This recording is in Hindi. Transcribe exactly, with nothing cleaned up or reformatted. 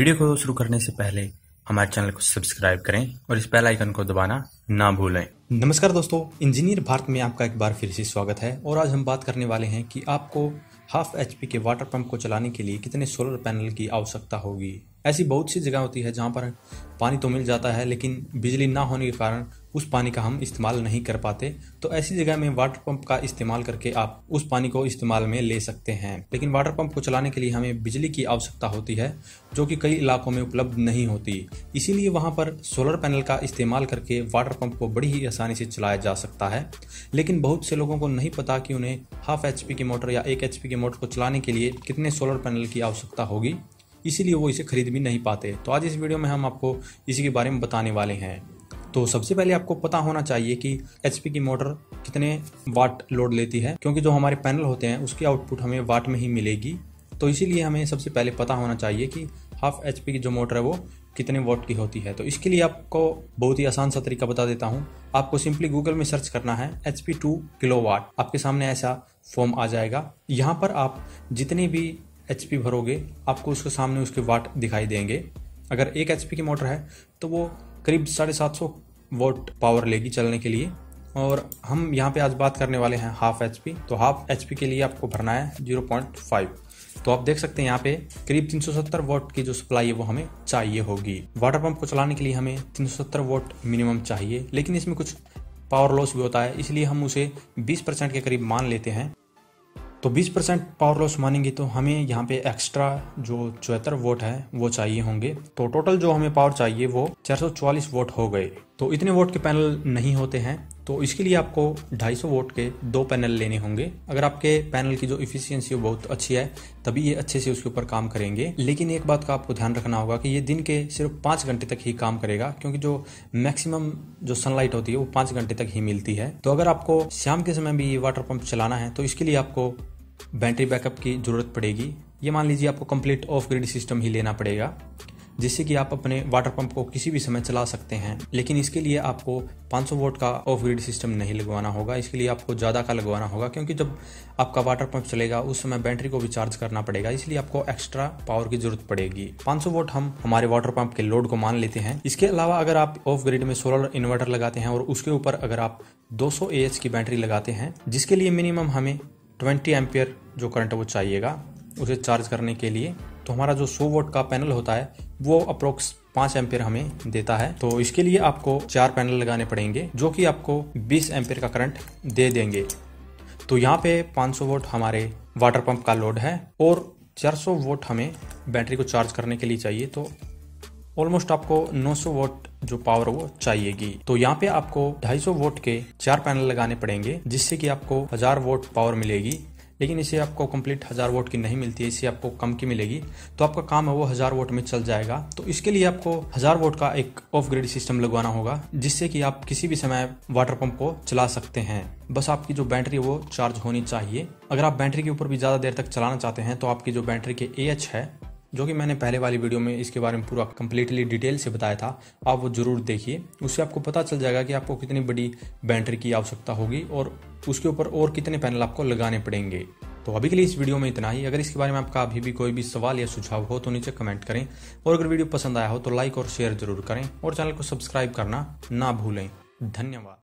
वीडियो को शुरू करने से पहले हमारे चैनल को सब्सक्राइब करें और इस बेल आइकन को दबाना ना भूलें। नमस्कार दोस्तों, इंजीनियर भारत में आपका एक बार फिर से स्वागत है और आज हम बात करने वाले हैं कि आपको हाफ एचपी के वाटर पंप को चलाने के लिए कितने सोलर पैनल की आवश्यकता होगी। ऐसी बहुत सी जगह होती है जहाँ पर पानी तो मिल जाता है लेकिन बिजली ना होने के कारण उस पानी का हम इस्तेमाल नहीं कर पाते, तो ऐसी जगह में वाटर पंप का इस्तेमाल करके आप उस पानी को इस्तेमाल में ले सकते हैं। लेकिन वाटर पंप को चलाने के लिए हमें बिजली की आवश्यकता होती है जो कि कई इलाकों में उपलब्ध नहीं होती, इसीलिए वहाँ पर सोलर पैनल का इस्तेमाल करके वाटर पंप को बड़ी ही आसानी से चलाया जा सकता है। लेकिन बहुत से लोगों को नहीं पता कि उन्हें हाफ एचपी की मोटर या एक एचपी की मोटर को चलाने के लिए कितने सोलर पैनल की आवश्यकता होगी, इसीलिए वो इसे खरीद भी नहीं पाते। तो आज इस वीडियो में हम आपको इसी के बारे में बताने वाले हैं। तो सबसे पहले आपको पता होना चाहिए कि एचपी की मोटर कितने वाट लोड लेती है, क्योंकि जो हमारे पैनल होते हैं उसकी आउटपुट हमें वाट में ही मिलेगी। तो इसीलिए हमें सबसे पहले पता होना चाहिए कि हाफ एचपी की जो मोटर है वो कितने वाट की होती है। तो इसके लिए आपको बहुत ही आसान सा तरीका बता देता हूँ। आपको सिंपली गूगल में सर्च करना है एचपी टू किलो वाट, आपके सामने ऐसा फॉर्म आ जाएगा। यहाँ पर आप जितने भी एचपी भरोगे आपको उसके सामने उसके वाट दिखाई देंगे। अगर एक एचपी की मोटर है तो वो करीब साढ़े सात सौ वाट पावर लेगी चलने के लिए, और हम यहाँ पे आज बात करने वाले हैं हाफ एचपी। तो हाफ एचपी के लिए आपको भरना है जीरो पॉइंट फाइव। तो आप देख सकते हैं यहाँ पे करीब तीन सौ सत्तर वाट की जो सप्लाई है वो हमें चाहिए होगी। वाटर पंप को चलाने के लिए हमें तीन सौ सत्तर वाट मिनिमम चाहिए, लेकिन इसमें कुछ पावर लॉस भी होता है, इसलिए हम उसे बीस परसेंट के करीब मान लेते हैं। तो बीस परसेंट पावर लॉस मानेंगे तो हमें यहाँ पे एक्स्ट्रा जो चौहत्तर वोट है वो चाहिए होंगे। तो टोटल जो हमें पावर चाहिए वो चार सौ चालीस वोट हो गए। तो इतने वोट के पैनल नहीं होते हैं, तो इसके लिए आपको दो सौ पचास वोट के दो पैनल लेने होंगे। अगर आपके पैनल की जो इफिशियंसी बहुत अच्छी है तभी ये अच्छे से उसके ऊपर काम करेंगे। लेकिन एक बात का आपको ध्यान रखना होगा कि ये दिन के सिर्फ पाँच घंटे तक ही काम करेगा, क्योंकि जो मैक्सिमम जो सनलाइट होती है वो पाँच घंटे तक ही मिलती है। तो अगर आपको शाम के समय भी ये वाटर पंप चलाना है तो इसके लिए आपको बैटरी बैकअप की ज़रूरत पड़ेगी। ये मान लीजिए आपको कंप्लीट ऑफ ग्रिड सिस्टम ही लेना पड़ेगा, जिससे कि आप अपने वाटर पंप को किसी भी समय चला सकते हैं। लेकिन इसके लिए आपको पाँच सौ वोट का ऑफ ग्रिड सिस्टम नहीं लगवाना होगा, इसके लिए आपको ज़्यादा का लगवाना होगा, क्योंकि जब आपका वाटर पंप चलेगा उस समय बैटरी को भी चार्ज करना पड़ेगा, इसलिए आपको एक्स्ट्रा पावर की जरूरत पड़ेगी। पाँच सौ वोट हम हमारे वाटर पंप के लोड को मान लेते हैं। इसके अलावा अगर आप ऑफ ग्रिड में सोलर इन्वर्टर लगाते हैं और उसके ऊपर अगर आप दो सौ ए एच की बैटरी लगाते हैं, जिसके लिए मिनिमम हमें बीस एम्पियर जो करंट वो चाहिएगा उसे चार्ज करने के लिए, तो हमारा जो सौ वोट का पैनल होता है वो अप्रोक्स पाँच एम्पियर हमें देता है। तो इसके लिए आपको चार पैनल लगाने पड़ेंगे जो कि आपको बीस एम्पियर का करंट दे देंगे। तो यहाँ पे पाँच सौ वोट हमारे वाटर पंप का लोड है और चार सौ वोट हमें बैटरी को चार्ज करने के लिए चाहिए। तो ऑलमोस्ट आपको नौ सौ वोट जो पावर वो चाहिएगी। तो यहाँ पे आपको दो सौ पचास वोट के चार पैनल लगाने पड़ेंगे, जिससे कि आपको हजार वोट पावर मिलेगी। लेकिन इसे आपको कंप्लीट हज़ार वोट की नहीं मिलती है, इसे आपको कम की मिलेगी। तो आपका काम है वो हज़ार वोट में चल जाएगा। तो इसके लिए आपको हज़ार वोट का एक ऑफ ग्रिड सिस्टम लगवाना होगा, जिससे कि आप किसी भी समय वाटर पंप को चला सकते हैं। बस आपकी जो बैटरी है वो चार्ज होनी चाहिए। अगर आप बैटरी के ऊपर भी ज़्यादा देर तक चलाना चाहते हैं तो आपकी जो बैटरी के ए एच है, जो कि मैंने पहले वाली वीडियो में इसके बारे में पूरा कम्प्लीटली डिटेल से बताया था, आप वो ज़रूर देखिए। उससे आपको पता चल जाएगा कि आपको कितनी बड़ी बैटरी की आवश्यकता होगी और उसके ऊपर और कितने पैनल आपको लगाने पड़ेंगे। तो अभी के लिए इस वीडियो में इतना ही। अगर इसके बारे में आपका अभी भी कोई भी सवाल या सुझाव हो तो नीचे कमेंट करें, और अगर वीडियो पसंद आया हो तो लाइक और शेयर जरूर करें, और चैनल को सब्सक्राइब करना ना भूलें। धन्यवाद।